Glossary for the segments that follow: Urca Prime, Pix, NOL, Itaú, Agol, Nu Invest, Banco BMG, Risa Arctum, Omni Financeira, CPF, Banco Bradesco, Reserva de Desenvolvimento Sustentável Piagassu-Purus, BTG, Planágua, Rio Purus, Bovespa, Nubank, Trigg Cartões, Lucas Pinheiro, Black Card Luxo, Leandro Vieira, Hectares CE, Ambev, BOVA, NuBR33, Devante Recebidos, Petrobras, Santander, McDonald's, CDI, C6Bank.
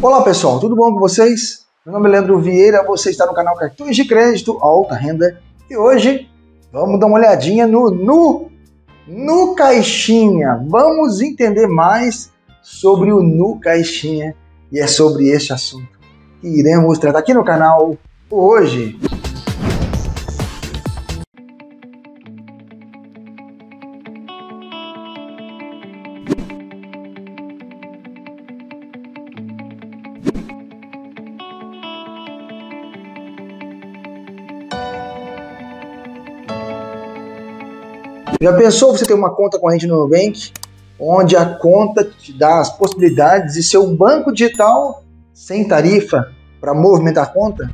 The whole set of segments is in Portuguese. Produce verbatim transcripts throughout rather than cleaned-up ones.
Olá pessoal, tudo bom com vocês? Meu nome é Leandro Vieira, você está no canal Cartões de Crédito Alta Renda e hoje vamos dar uma olhadinha no Nu, Nu Caixinha. Vamos entender mais sobre o Nu Caixinha e é sobre este assunto que iremos tratar aqui no canal hoje. Já pensou você ter uma conta corrente no Nubank, onde a conta te dá as possibilidades de ser um banco digital sem tarifa para movimentar a conta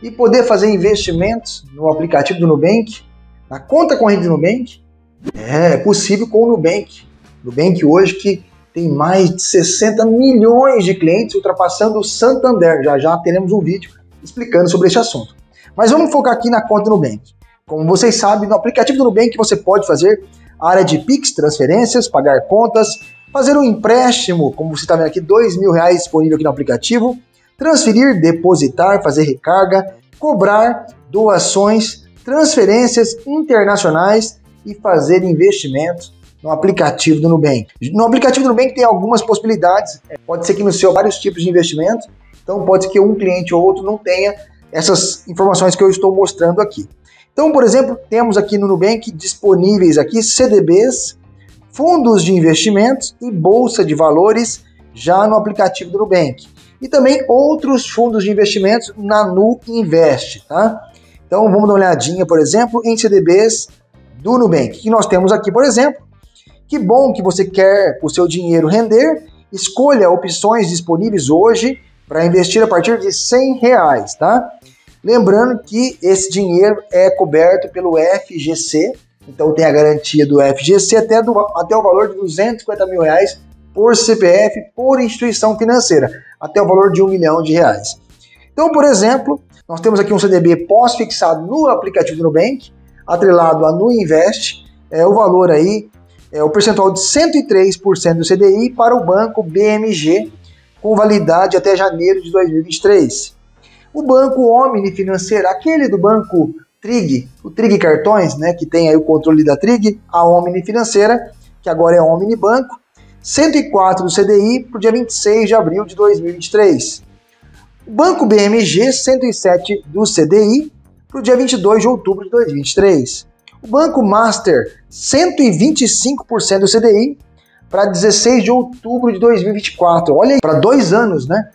e poder fazer investimentos no aplicativo do Nubank, na conta corrente do Nubank? É possível com o Nubank. O Nubank hoje que tem mais de sessenta milhões de clientes, ultrapassando o Santander. Já já teremos um vídeo explicando sobre esse assunto. Mas vamos focar aqui na conta do Nubank. Como vocês sabem, no aplicativo do Nubank você pode fazer a área de Pix, transferências, pagar contas, fazer um empréstimo, como você está vendo aqui, dois mil reais disponível aqui no aplicativo, transferir, depositar, fazer recarga, cobrar, doações, transferências internacionais e fazer investimentos no aplicativo do Nubank. No aplicativo do Nubank tem algumas possibilidades, pode ser que no seu vários tipos de investimento, então pode ser que um cliente ou outro não tenha essas informações que eu estou mostrando aqui. Então, por exemplo, temos aqui no Nubank disponíveis aqui C D Bs, fundos de investimentos e bolsa de valores já no aplicativo do Nubank. E também outros fundos de investimentos na Nu Invest, tá? Então, vamos dar uma olhadinha, por exemplo, em C D Bs do Nubank. E nós temos aqui, por exemplo, que bom que você quer o seu dinheiro render, escolha opções disponíveis hoje para investir a partir de cem reais, tá? Lembrando que esse dinheiro é coberto pelo F G C, então tem a garantia do F G C até, do, até o valor de duzentos e cinquenta mil reais por C P F, por instituição financeira, até o valor de um milhão de reais. Então, por exemplo, nós temos aqui um C D B pós-fixado no aplicativo do Nubank, atrelado a Nu Invest, é o valor aí, é o percentual de cento e três por cento do C D I para o Banco B M G, com validade até janeiro de dois mil e vinte e três. O Banco Omni Financeira, aquele do Banco Trigg, o Trigg Cartões, né, que tem aí o controle da Trigg, a Omni Financeira, que agora é Omni Banco, cento e quatro do C D I para o dia vinte e seis de abril de dois mil e vinte e três. O Banco B M G, cento e sete do C D I para o dia vinte e dois de outubro de dois mil e vinte e três. O Banco Master, cento e vinte e cinco por cento do C D I para dezesseis de outubro de dois mil e vinte e quatro. Olha aí, para dois anos, né?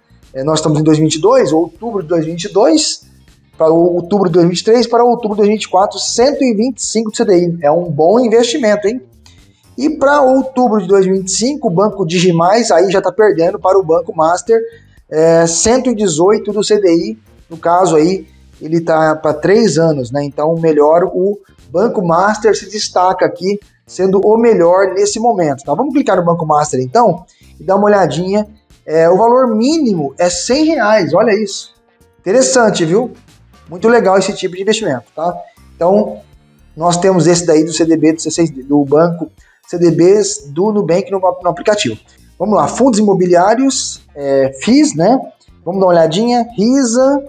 Nós estamos em dois mil e vinte e dois, outubro de dois mil e vinte e dois, para outubro de dois mil e vinte e três, para outubro de dois mil e vinte e quatro, cento e vinte e cinco do C D I. É um bom investimento, hein? E para outubro de dois mil e vinte e cinco, o Banco Digi mais, aí já está perdendo para o Banco Master, é, cento e dezoito do C D I. No caso aí, ele está para três anos, né? Então, melhor o Banco Master se destaca aqui, sendo o melhor nesse momento, tá? Vamos clicar no Banco Master, então, e dar uma olhadinha. É, o valor mínimo é cem reais, olha isso. Interessante, viu? Muito legal esse tipo de investimento, tá? Então, nós temos esse daí do C D B, do C seis, do banco, C D Bs do Nubank no, no aplicativo. Vamos lá, fundos imobiliários, é, F I Is, né? Vamos dar uma olhadinha, Risa,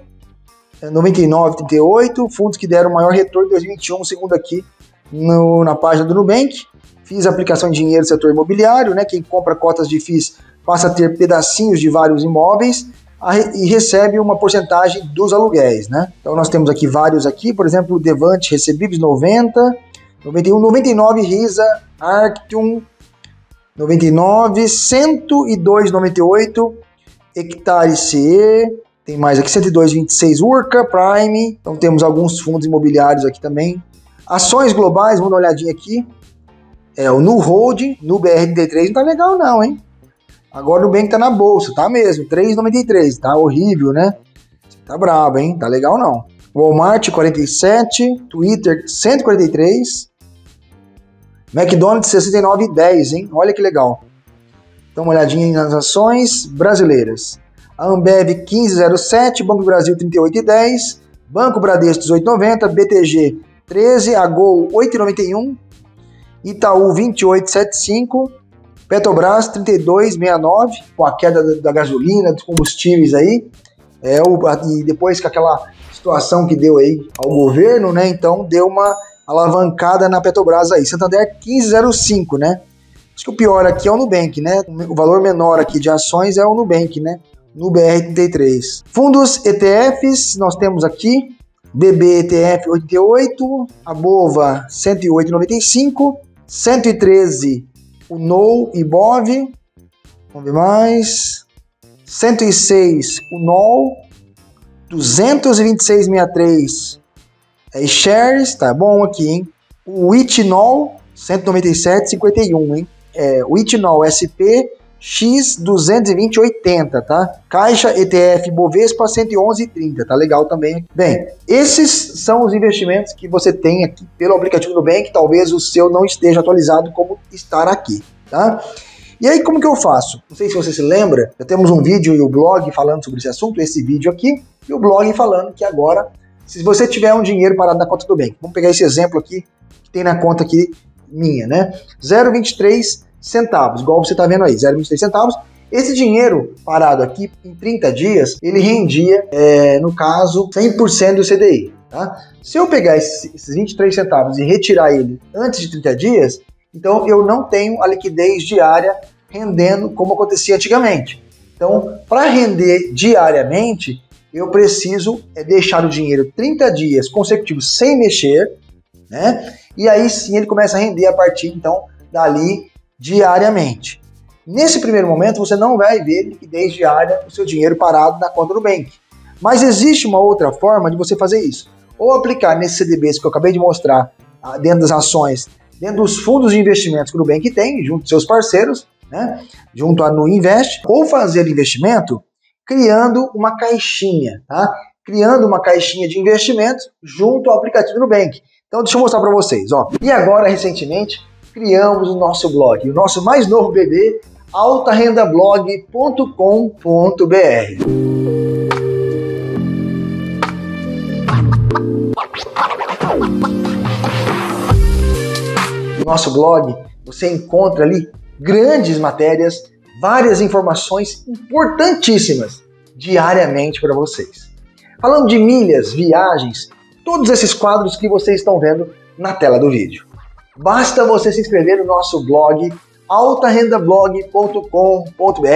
é, noventa e nove, trinta e oito, fundos que deram maior retorno em dois mil e vinte e um, segundo aqui no, na página do Nubank. F I Is, aplicação de dinheiro no setor imobiliário, né? Quem compra cotas de F I Is passa a ter pedacinhos de vários imóveis e recebe uma porcentagem dos aluguéis, né? Então nós temos aqui vários aqui, por exemplo, Devante Recebidos, noventa, noventa e um, noventa e nove, Risa Arctum, noventa e nove, cento e dois, noventa e oito, Hectares C E, tem mais aqui, cento e dois, vinte e seis, Urca Prime, então temos alguns fundos imobiliários aqui também. Ações globais, vamos dar uma olhadinha aqui, é o Nu Holding, Nu B R trinta e três, não tá legal não, hein? Agora o Nubank tá na bolsa, tá mesmo, três reais e noventa e três centavos, tá horrível, né? Tá brabo, hein? Tá legal não. Walmart, quarenta e sete, Twitter, cento e quarenta e três, McDonald's, sessenta e nove reais e dez centavos, hein? Olha que legal. Dá uma olhadinha nas ações brasileiras. A Ambev, quinze reais e sete centavos, Banco do Brasil, trinta e oito reais e dez centavos, Banco Bradesco, dezoito reais e noventa centavos, B T G, treze reais, Agol, oito reais e noventa e um centavos, Itaú, vinte e oito reais e setenta e cinco centavos, Petrobras trinta e dois vírgula sessenta e nove, com a queda da, da gasolina, dos combustíveis aí, é, o, e depois com aquela situação que deu aí ao governo, né? Então deu uma alavancada na Petrobras aí. Santander quinze vírgula zero cinco, né? Acho que o pior aqui é o Nubank, né? O valor menor aqui de ações é o Nubank, né? NuBR trinta e três. Fundos E T Fs, nós temos aqui B B E T F oitenta e oito, a Bova cento e oito vírgula noventa e cinco, cento e treze o N O L e B O V, vamos ver mais, cento e seis o N O L, duzentos e vinte e seis vírgula sessenta e três é Shares, tá bom aqui, hein? O I T N O L cento e noventa e sete vírgula cinquenta e um, hein? É, o I T N O L S P X duzentos e vinte vírgula oitenta, tá? Caixa E T F Bovespa cento e onze vírgula trinta, tá legal também. Bem, esses são os investimentos que você tem aqui pelo aplicativo do Nubank, talvez o seu não esteja atualizado como estar aqui, tá? E aí, como que eu faço? Não sei se você se lembra, já temos um vídeo e o blog falando sobre esse assunto, esse vídeo aqui, e o blog falando que agora, se você tiver um dinheiro parado na conta do Nubank, vamos pegar esse exemplo aqui, que tem na conta aqui minha, né? zero vírgula vinte e três centavos, igual você está vendo aí, zero vírgula vinte e três centavos. Esse dinheiro parado aqui, em trinta dias, ele rendia, é, no caso, cem por cento do C D I. Tá? Se eu pegar esses, esses vinte e três centavos e retirar ele antes de trinta dias, então eu não tenho a liquidez diária rendendo como acontecia antigamente. Então, para render diariamente, eu preciso é, deixar o dinheiro trinta dias consecutivos sem mexer, né? E aí sim ele começa a render a partir, então, dali, diariamente. Nesse primeiro momento você não vai ver liquidez diária o seu dinheiro parado na conta do Nubank. Mas existe uma outra forma de você fazer isso. Ou aplicar nesses C D Bs que eu acabei de mostrar, dentro das ações, dentro dos fundos de investimentos que o Nubank tem, junto aos seus parceiros, né, junto à Nu Invest, ou fazer investimento criando uma caixinha, tá? Criando uma caixinha de investimentos junto ao aplicativo do Nubank. Então deixa eu mostrar para vocês, ó. E agora, recentemente, criamos o nosso blog, o nosso mais novo bebê, alta renda blog ponto com ponto br. No nosso blog, você encontra ali grandes matérias, várias informações importantíssimas diariamente para vocês. Falando de milhas, viagens, todos esses quadros que vocês estão vendo na tela do vídeo. Basta você se inscrever no nosso blog, alta renda blog ponto com ponto br,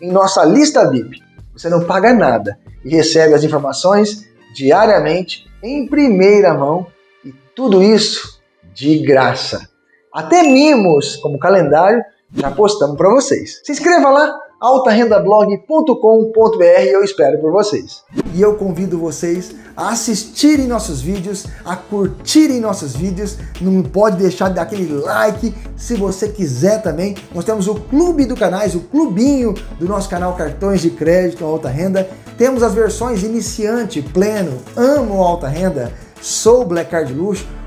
em nossa lista V I P. Você não paga nada e recebe as informações diariamente, em primeira mão, e tudo isso de graça. Até mimos, como calendário, já postamos para vocês. Se inscreva lá, alta renda blog ponto com ponto br, eu espero por vocês. E eu convido vocês a assistirem nossos vídeos, a curtirem nossos vídeos, não pode deixar de dar aquele like, se você quiser também. Nós temos o clube do canais, o clubinho do nosso canal Cartões de Crédito Alta Renda. Temos as versões iniciante, pleno, amo alta renda, sou Black Card Luxo,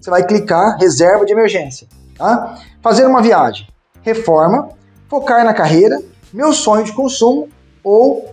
Você vai clicar reserva de emergência, tá? Fazer uma viagem, reforma, focar na carreira, meu sonho de consumo ou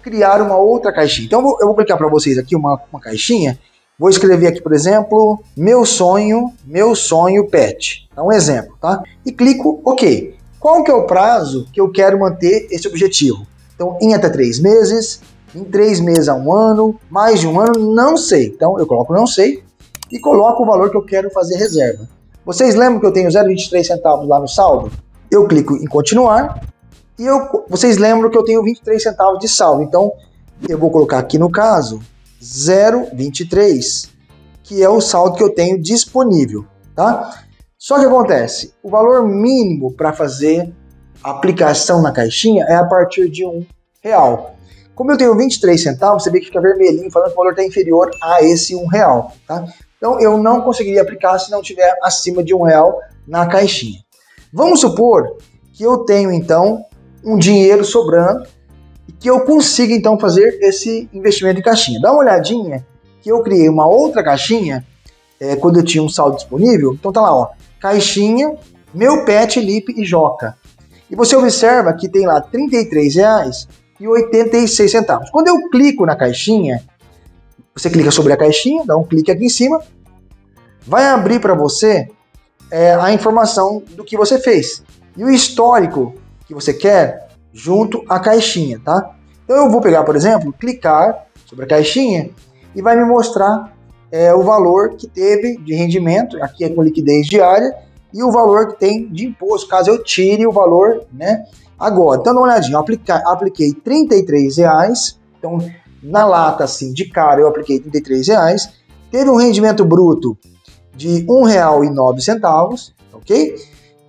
criar uma outra caixinha. Então eu vou clicar para vocês aqui uma, uma caixinha, vou escrever aqui, por exemplo, meu sonho, meu sonho pet, é um exemplo, tá? E clico OK. Qual que é o prazo que eu quero manter esse objetivo? Então em até três meses, em três meses a um ano, mais de um ano, não sei. Então eu coloco não sei e coloco o valor que eu quero fazer reserva. Vocês lembram que eu tenho zero vírgula vinte e três centavos lá no saldo? Eu clico em continuar e eu, vocês lembram que eu tenho vinte e três centavos de saldo. Então, eu vou colocar aqui no caso zero vírgula vinte e três, que é o saldo que eu tenho disponível, tá? Só que acontece, o valor mínimo para fazer a aplicação na caixinha é a partir de um real. Como eu tenho vinte e três centavos, você vê que fica vermelhinho falando que o valor está inferior a esse um real, tá? Então, eu não conseguiria aplicar se não tiver acima de um real na caixinha. Vamos supor que eu tenho, então, um dinheiro sobrando e que eu consiga, então, fazer esse investimento em caixinha. Dá uma olhadinha que eu criei uma outra caixinha é, quando eu tinha um saldo disponível. Então tá lá, ó, caixinha, meu pet, Lipe e Joca. E você observa que tem lá trinta e três reais e oitenta e seis centavos. Quando eu clico na caixinha, você clica sobre a caixinha, dá um clique aqui em cima, vai abrir para você é, a informação do que você fez e o histórico que você quer junto à caixinha, tá? Então eu vou pegar, por exemplo, clicar sobre a caixinha e vai me mostrar é, o valor que teve de rendimento, aqui é com liquidez diária, e o valor que tem de imposto, caso eu tire o valor, né? Agora, então dá uma olhadinha, eu aplica, apliquei trinta e três reais, então na lata assim, de cara eu apliquei trinta e três reais, teve um rendimento bruto de um real e nove centavos, ok?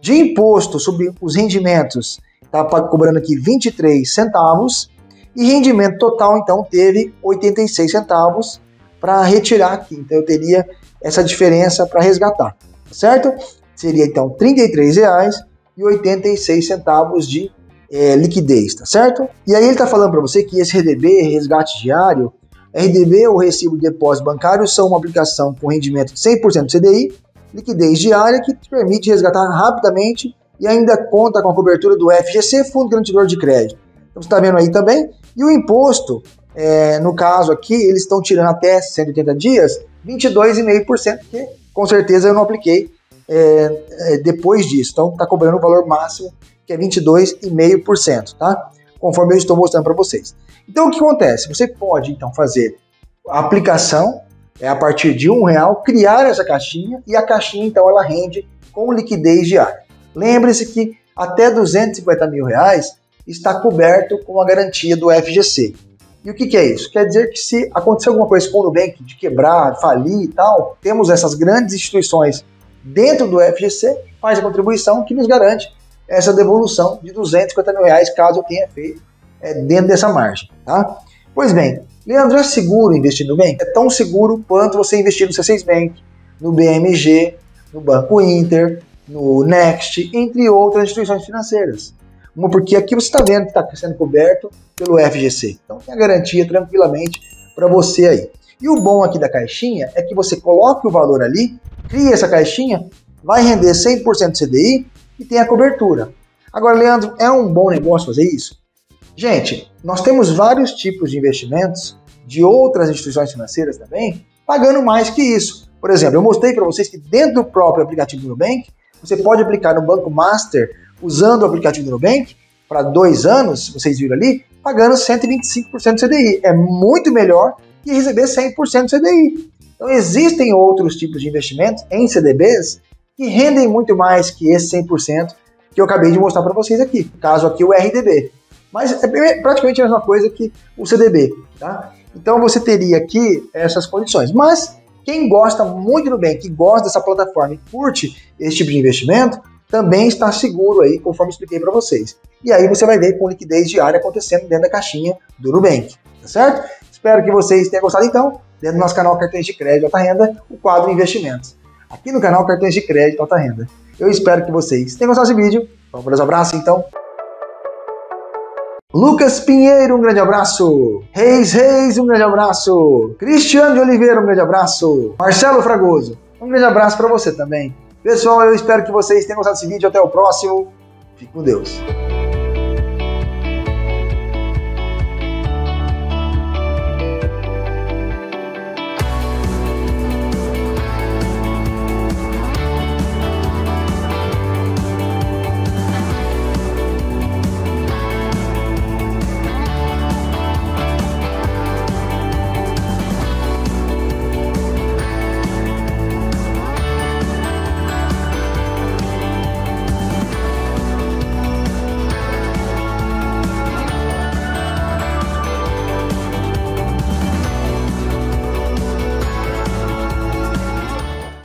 De imposto sobre os rendimentos, tá cobrando aqui vinte e três centavos, e rendimento total, então, teve oitenta e seis centavos para retirar aqui, então eu teria essa diferença para resgatar, certo? Seria então trinta e três reais e oitenta e seis centavos de é, liquidez, tá certo? E aí ele tá falando para você que esse R D B, resgate diário, R D B ou recibo de depósito bancário são uma aplicação com rendimento de cem por cento do C D I, liquidez diária que te permite resgatar rapidamente e ainda conta com a cobertura do F G C, Fundo Garantidor de Crédito. Então você está vendo aí também. E o imposto, é, no caso aqui, eles estão tirando até cento e oitenta dias, vinte e dois vírgula cinco por cento, que com certeza eu não apliquei é, é, depois disso. Então está cobrando o valor máximo, que é vinte e dois vírgula cinco por cento, tá? Conforme eu estou mostrando para vocês. Então o que acontece? Você pode então fazer a aplicação é, a partir de um real, criar essa caixinha e a caixinha então ela rende com liquidez diária. Lembre-se que até duzentos e cinquenta mil reais está coberto com a garantia do F G C. E o que, que é isso? Quer dizer que se acontecer alguma coisa com o Nubank de quebrar, falir e tal, temos essas grandes instituições dentro do F G C, faz a contribuição que nos garante essa devolução de duzentos e cinquenta mil reais, caso eu tenha feito é, dentro dessa margem, tá? Pois bem, Leandro, é seguro investir no Nubank? É tão seguro quanto você investir no C seis Bank, no B M G, no Banco Inter, no Next, entre outras instituições financeiras. Uma porque aqui você está vendo que está sendo coberto pelo F G C. Então tem a garantia tranquilamente para você aí. E o bom aqui da caixinha é que você coloca o valor ali, cria essa caixinha, vai render cem por cento C D I, e tem a cobertura. Agora, Leandro, é um bom negócio fazer isso? Gente, nós temos vários tipos de investimentos de outras instituições financeiras também, pagando mais que isso. Por exemplo, eu mostrei para vocês que dentro do próprio aplicativo do Nubank, você pode aplicar no Banco Master, usando o aplicativo do Nubank, para dois anos, vocês viram ali, pagando cento e vinte e cinco por cento do C D I. É muito melhor que receber cem por cento do C D I. Então, existem outros tipos de investimentos em C D Bs que rendem muito mais que esse cem por cento que eu acabei de mostrar para vocês aqui. No caso aqui, o R D B. Mas é praticamente a mesma coisa que o C D B, tá? Então você teria aqui essas condições. Mas quem gosta muito do bem, que gosta dessa plataforma e curte esse tipo de investimento, também está seguro aí, conforme expliquei para vocês. E aí você vai ver com liquidez diária acontecendo dentro da caixinha do Nubank, tá certo? Espero que vocês tenham gostado, então, dentro do nosso canal Cartões de Crédito Alta Renda, o quadro Investimentos. Aqui no canal Cartões de Crédito Alta Renda. Eu espero que vocês tenham gostado desse vídeo. Vamos para os abraços, então. Lucas Pinheiro, um grande abraço. Reis Reis, um grande abraço. Cristiano de Oliveira, um grande abraço. Marcelo Fragoso, um grande abraço para você também. Pessoal, eu espero que vocês tenham gostado desse vídeo. Até o próximo. Fique com Deus.